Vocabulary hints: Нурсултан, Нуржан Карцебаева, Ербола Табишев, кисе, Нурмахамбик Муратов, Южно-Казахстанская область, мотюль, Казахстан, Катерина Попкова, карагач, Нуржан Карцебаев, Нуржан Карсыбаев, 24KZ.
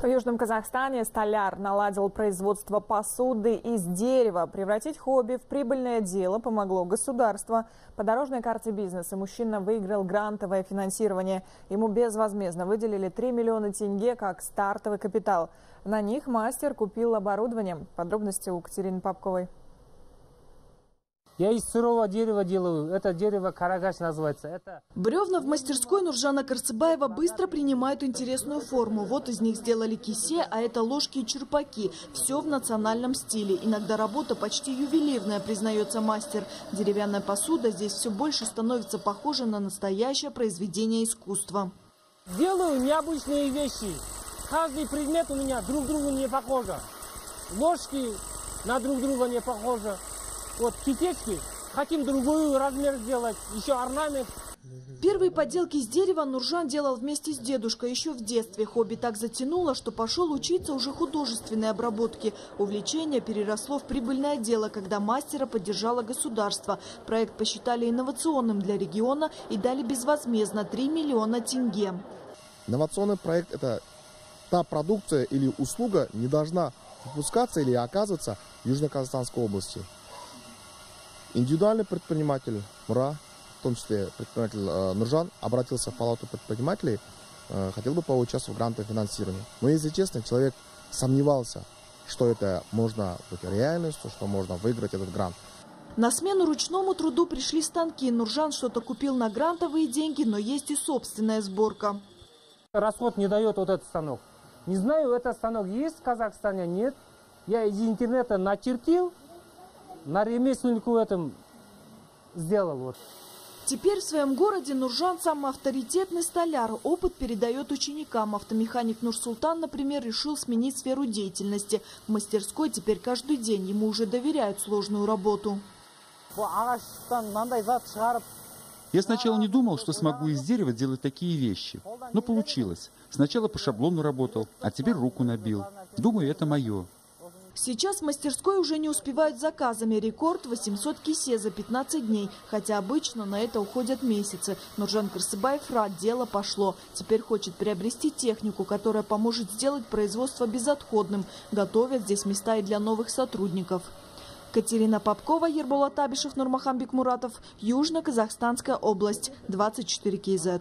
В Южном Казахстане столяр наладил производство посуды из дерева. Превратить хобби в прибыльное дело помогло государство. По дорожной карте бизнеса мужчина выиграл грантовое финансирование. Ему безвозмездно выделили 3 миллиона тенге как стартовый капитал. На них мастер купил оборудование. Подробности у Катерины Попковой. Я из сырого дерева делаю. Это дерево карагач называется. Бревна в мастерской Нуржана Карцебаева быстро принимают интересную форму. Вот из них сделали кисе, а это ложки и черпаки. Все в национальном стиле. Иногда работа почти ювелирная, признается мастер. Деревянная посуда здесь все больше становится похожа на настоящее произведение искусства. Делаю необычные вещи. Каждый предмет у меня друг другу не похожа. Ложки на друг друга не похожи. Вот кисечки, хотим другую размер сделать, еще орнамент. Первые поделки из дерева Нуржан делал вместе с дедушкой еще в детстве. Хобби так затянуло, что пошел учиться уже художественной обработке. Увлечение переросло в прибыльное дело, когда мастера поддержало государство. Проект посчитали инновационным для региона и дали безвозмездно 3 миллиона тенге. Инновационный проект – это та продукция или услуга не должна выпускаться или оказываться в Южно-Казахстанской области. Индивидуальный предприниматель МРА, в том числе предприниматель Нуржан, обратился в палату предпринимателей, хотел бы поучаствовать в грантовом финансировании. Но, если честно, человек сомневался, что это можно быть реальностью, что можно выиграть этот грант. На смену ручному труду пришли станки. Нуржан что-то купил на грантовые деньги, но есть и собственная сборка. Расход не дает вот этот станок. Не знаю, этот станок есть в Казахстане, нет. Я из интернета начертил. На ремесленнику этом сделал. Вот. Теперь в своем городе Нуржан самый авторитетный столяр. Опыт передает ученикам. Автомеханик Нурсултан, например, решил сменить сферу деятельности. В мастерской теперь каждый день ему уже доверяют сложную работу. Я сначала не думал, что смогу из дерева делать такие вещи. Но получилось. Сначала по шаблону работал, а теперь руку набил. Думаю, это мое. Сейчас в мастерской уже не успевают заказами. Рекорд – 800 кисе за 15 дней. Хотя обычно на это уходят месяцы. Нуржан Карсыбаев рад, дело пошло. Теперь хочет приобрести технику, которая поможет сделать производство безотходным. Готовят здесь места и для новых сотрудников. Катерина Попкова, Ербола Табишев, Нурмахамбик Муратов. Южно-Казахстанская область. 24 КЗ.